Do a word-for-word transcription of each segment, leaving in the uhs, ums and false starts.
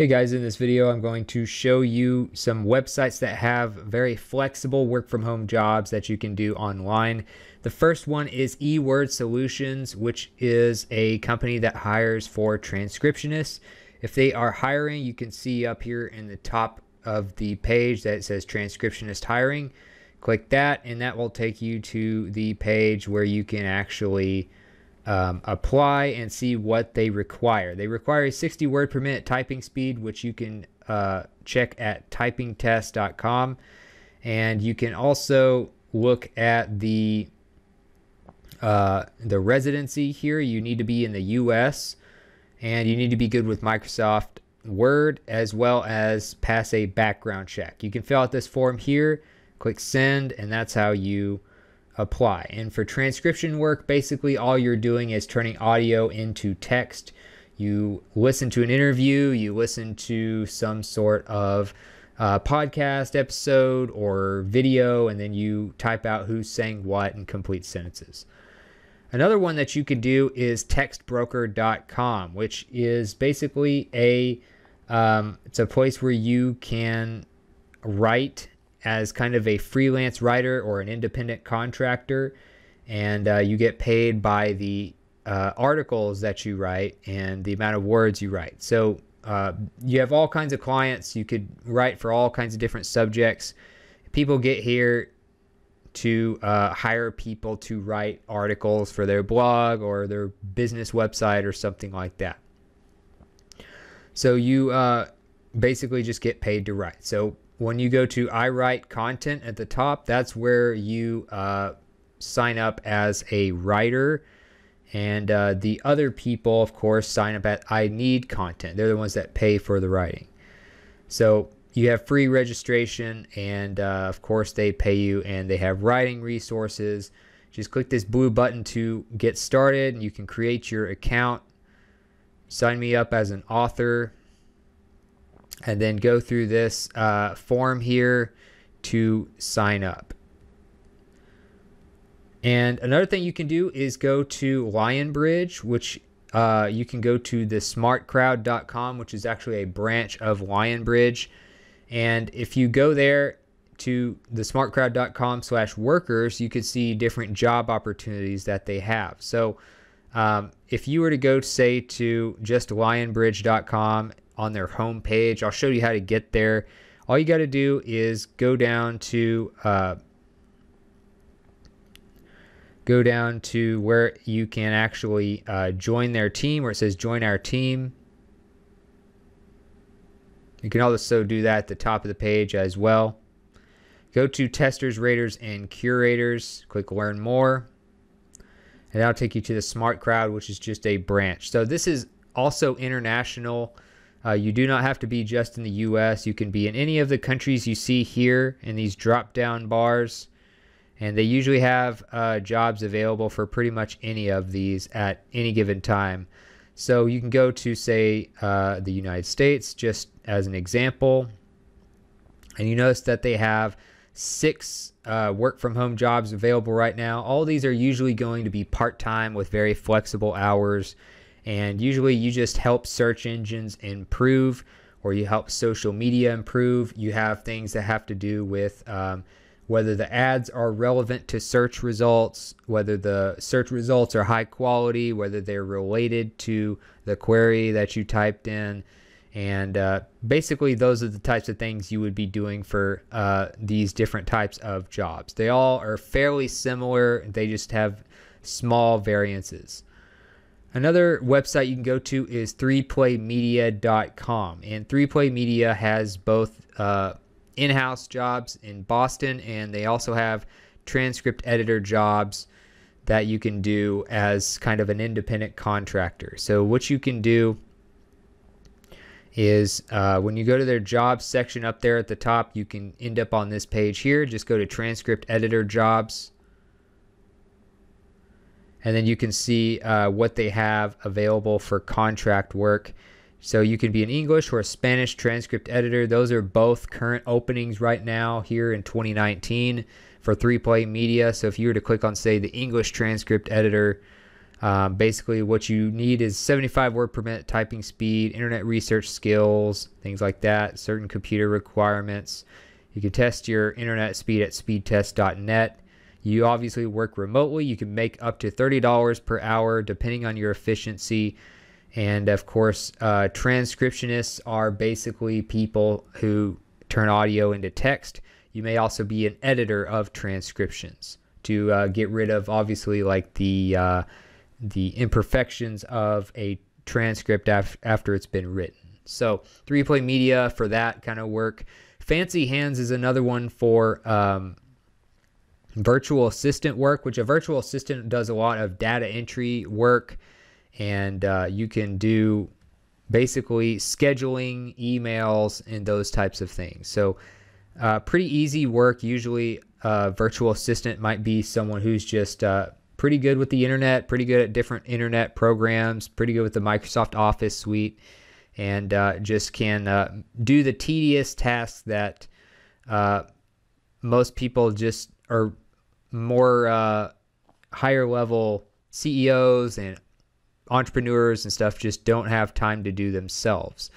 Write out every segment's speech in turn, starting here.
Hey guys, in this video I'm going to show you some websites that have very flexible work from home jobs that you can do online. The first one is eWord Solutions, which is a company that hires for transcriptionists. If they are hiring, you can see up here in the top of the page that it says transcriptionist hiring. Click that and that will take you to the page where you can actually Um, apply and see what they require. They require a sixty word per minute typing speed, which you can uh, check at typing test dot com. And you can also look at the uh, the residency here. You need to be in the U S and you need to be good with Microsoft Word as well as pass a background check. You can fill out this form here, click send, and that's how you apply. And for transcription work, basically all you're doing is turning audio into text. You listen to an interview, you listen to some sort of uh, podcast episode or video, and then you type out who's saying what in complete sentences. Another one that you can do is text broker dot com, which is basically a um, it's a place where you can write as kind of a freelance writer or an independent contractor, and uh, you get paid by the uh, articles that you write and the amount of words you write. So uh, you have all kinds of clients. You could write for all kinds of different subjects. People get here to uh, hire people to write articles for their blog or their business website or something like that. So you uh, basically just get paid to write. So when you go to I Write Content at the top, that's where you uh, sign up as a writer. And uh, the other people, of course, sign up at I Need Content. They're the ones that pay for the writing. So you have free registration, and uh, of course they pay you, and they have writing resources. Just click this blue button to get started, and you can create your account. Sign me up as an author. And then go through this uh, form here to sign up. And another thing you can do is go to Lionbridge, which uh, you can go to the smart crowd dot com, which is actually a branch of Lionbridge. And if you go there to the smart crowd dot com slash workers, you can see different job opportunities that they have. So um, if you were to go, say, to just lionbridge dot com, on their home page, I'll show you how to get there. All you got to do is go down to uh, go down to where you can actually uh, join their team, where it says join our team. You can also do that at the top of the page as well. Go to testers, raters, and curators. Click learn more, and that'll take you to the Smart Crowd, which is just a branch. So this is also international. Uh, you do not have to be just in the U S You can be in any of the countries you see here in these drop-down bars. And they usually have uh, jobs available for pretty much any of these at any given time. So you can go to, say, uh, the United States, just as an example. And you notice that they have six uh, work-from-home jobs available right now. All these are usually going to be part-time with very flexible hours. And usually you just help search engines improve, or you help social media improve. You have things that have to do with um, whether the ads are relevant to search results, whether the search results are high quality, whether they're related to the query that you typed in. And uh, basically those are the types of things you would be doing for uh, these different types of jobs. They all are fairly similar. They just have small variances. Another website you can go to is three play media dot com, and three play Media has both uh, in-house jobs in Boston, and they also have transcript editor jobs that you can do as kind of an independent contractor. So what you can do is uh, when you go to their jobs section up there at the top, you can end up on this page here. Just go to transcript editor jobs. And then you can see uh, what they have available for contract work. So you can be an English or a Spanish transcript editor. Those are both current openings right now here in twenty nineteen for three play Media. So if you were to click on, say, the English transcript editor, Um, basically what you need is seventy-five word per minute typing speed, internet research skills, things like that, certain computer requirements. You can test your internet speed at speed test dot net. You obviously work remotely. You can make up to thirty dollars per hour depending on your efficiency. And of course, uh, transcriptionists are basically people who turn audio into text. You may also be an editor of transcriptions to uh, get rid of obviously like the uh, the imperfections of a transcript af after it's been written. So three play Media for that kind of work. Fancy Hands is another one for um, virtual assistant work, which a virtual assistant does a lot of data entry work, and uh, you can do basically scheduling, emails, and those types of things. So uh, pretty easy work. Usually a virtual assistant might be someone who's just uh, pretty good with the internet, pretty good at different internet programs, pretty good with the Microsoft Office suite, and uh, just can uh, do the tedious tasks that uh, most people just are more uh, higher level C E Os and entrepreneurs and stuff just don't have time to do themselves.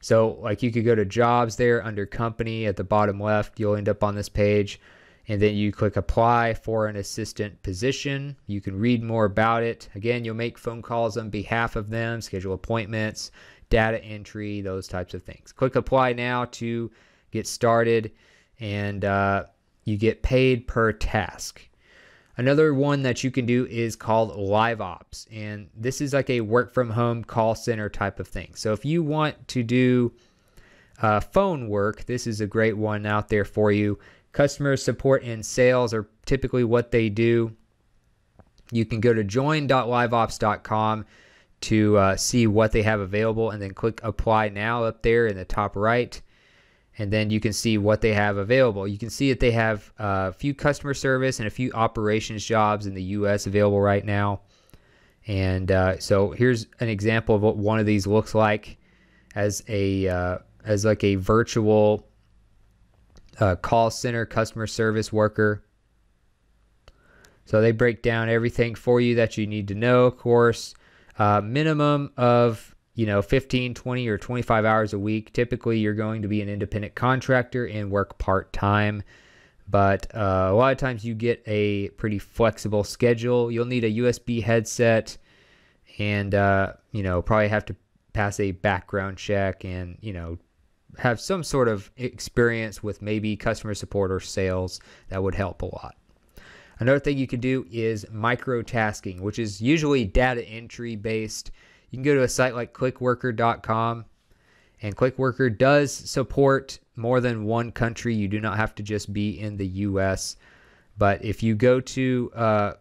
So like you could go to jobs there under company at the bottom left, you'll end up on this page. And then you click apply for an assistant position. You can read more about it. Again, you'll make phone calls on behalf of them, schedule appointments, data entry, those types of things. Click apply now to get started, and uh, you get paid per task. Another one that you can do is called LiveOps, and this is like a work from home call center type of thing. So if you want to do uh, phone work, this is a great one out there for you. Customer support and sales are typically what they do. You can go to join dot live ops dot com to uh, see what they have available, and then click apply now up there in the top right. And then you can see what they have available. You can see that they have a few customer service and a few operations jobs in the U S available right now. And uh, so here's an example of what one of these looks like as a uh, as like a virtual Uh, call center customer service worker. So they break down everything for you that you need to know, of course. Uh, minimum of, you know, fifteen, twenty, or twenty-five hours a week. Typically, you're going to be an independent contractor and work part-time. But uh, a lot of times you get a pretty flexible schedule. You'll need a U S B headset and, uh, you know, probably have to pass a background check and, you know, have some sort of experience with maybe customer support or sales. That would help a lot. Another thing you can do is microtasking, which is usually data entry based. You can go to a site like clickworker dot com, and Clickworker does support more than one country. You do not have to just be in the U S. But if you go to uh,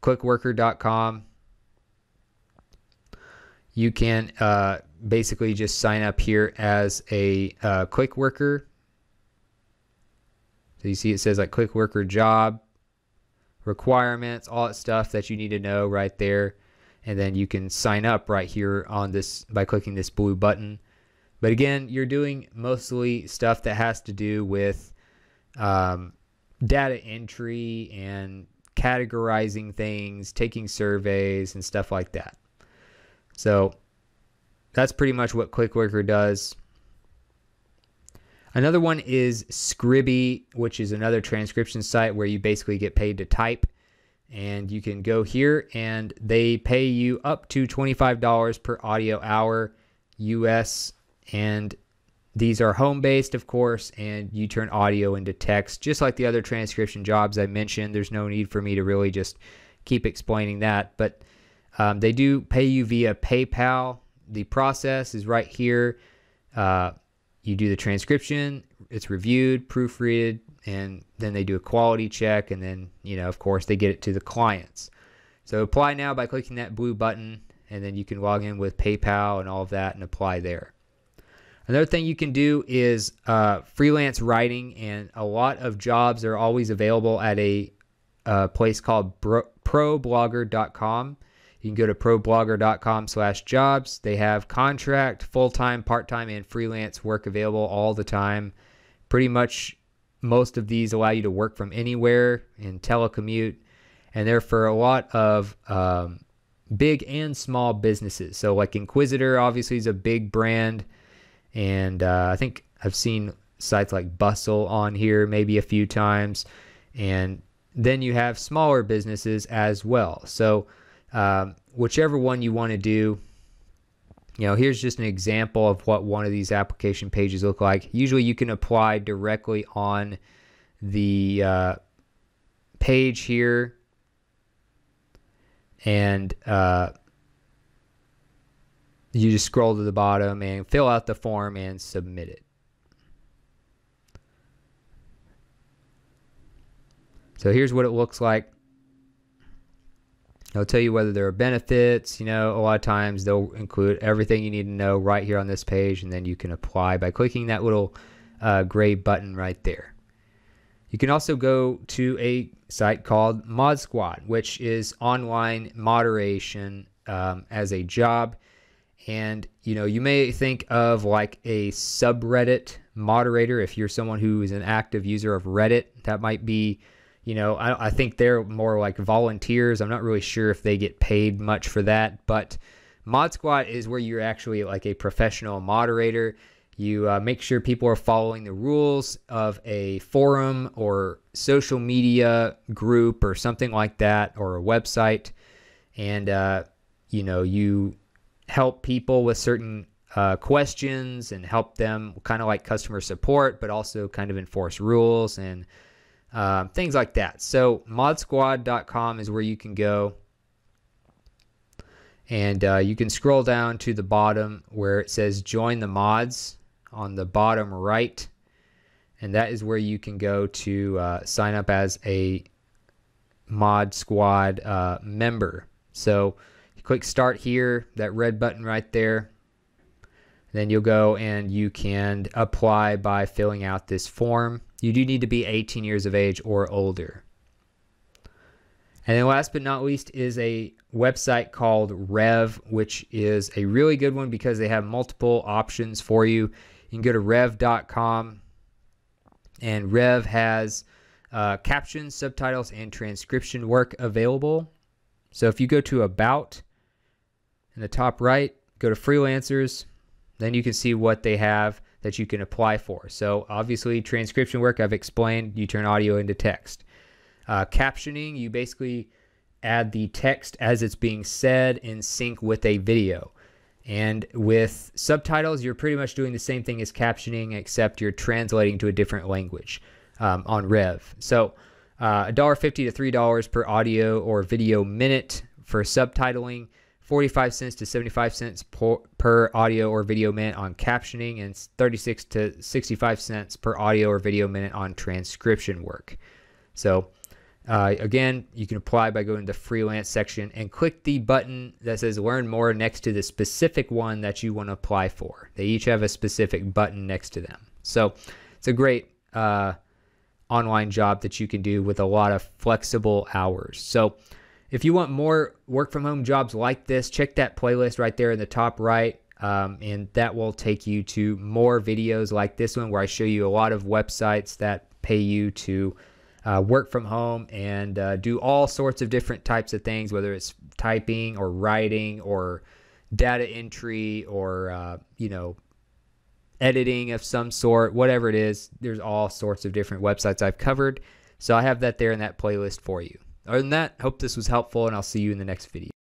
clickworker dot com, you can uh, basically just sign up here as a uh, click worker. So you see it says like click worker job, requirements, all that stuff that you need to know right there. And then you can sign up right here on this by clicking this blue button. But again, you're doing mostly stuff that has to do with um, data entry and categorizing things, taking surveys and stuff like that. So that's pretty much what Clickworker does. Another one is Scribie, which is another transcription site where you basically get paid to type. And you can go here and they pay you up to twenty-five dollars per audio hour U S. And these are home-based, of course, and you turn audio into text. Just like the other transcription jobs I mentioned, there's no need for me to really just keep explaining that. But Um, they do pay you via PayPal. The process is right here. Uh, you do the transcription, it's reviewed, proofread, and then they do a quality check, and then, you know, of course, they get it to the clients. So apply now by clicking that blue button, and then you can log in with PayPal and all of that and apply there. Another thing you can do is uh, freelance writing, and a lot of jobs are always available at a, a place called pro blogger dot com. You can go to pro blogger dot com slash jobs. They have contract, full-time, part-time, and freelance work available all the time. Pretty much most of these allow you to work from anywhere and telecommute. And they're for a lot of um, big and small businesses. So like Inquisitor obviously is a big brand, and uh, I think I've seen sites like Bustle on here maybe a few times. And then you have smaller businesses as well. So um, whichever one you want to do, you know, here's just an example of what one of these application pages look like. Usually you can apply directly on the uh, page here, and uh, you just scroll to the bottom and fill out the form and submit it. So here's what it looks like. It'll tell you whether there are benefits. You know, a lot of times they'll include everything you need to know right here on this page, and then you can apply by clicking that little uh, gray button right there. You can also go to a site called ModSquad, which is online moderation um, as a job. And, you know, you may think of like a subreddit moderator. If you're someone who is an active user of Reddit, that might be, you know, I, I think they're more like volunteers. I'm not really sure if they get paid much for that, but ModSquad is where you're actually like a professional moderator. You uh, make sure people are following the rules of a forum or social media group or something like that, or a website. And, uh, you know, you help people with certain uh, questions and help them kind of like customer support, but also kind of enforce rules and Um, things like that. So mod squad dot com is where you can go, and uh, you can scroll down to the bottom where it says join the mods on the bottom right, and that is where you can go to uh, sign up as a Mod Squad uh, member. So you click start here, that red button right there, then you'll go and you can apply by filling out this form. You do need to be eighteen years of age or older. And then last but not least is a website called Rev, which is a really good one because they have multiple options for you. You can go to rev dot com, and Rev has uh, captions, subtitles, and transcription work available. So if you go to About in the top right, go to Freelancers, then you can see what they have that you can apply for. So obviously transcription work, I've explained, you turn audio into text. Uh, captioning, you basically add the text as it's being said in sync with a video. And with subtitles, you're pretty much doing the same thing as captioning, except you're translating to a different language um, on Rev. So uh, one dollar fifty to three dollars per audio or video minute for subtitling, forty-five cents to seventy-five cents per, per audio or video minute on captioning, and thirty-six to sixty-five cents per audio or video minute on transcription work. So uh, again, you can apply by going to the freelance section and click the button that says learn more next to the specific one that you want to apply for. They each have a specific button next to them. So it's a great uh, online job that you can do with a lot of flexible hours. So if you want more work from home jobs like this, check that playlist right there in the top right, um, and that will take you to more videos like this one where I show you a lot of websites that pay you to uh, work from home and uh, do all sorts of different types of things, whether it's typing or writing or data entry or uh, you know, editing of some sort, whatever it is. There's all sorts of different websites I've covered. So I have that there in that playlist for you. Other than that, hope this was helpful, and I'll see you in the next video.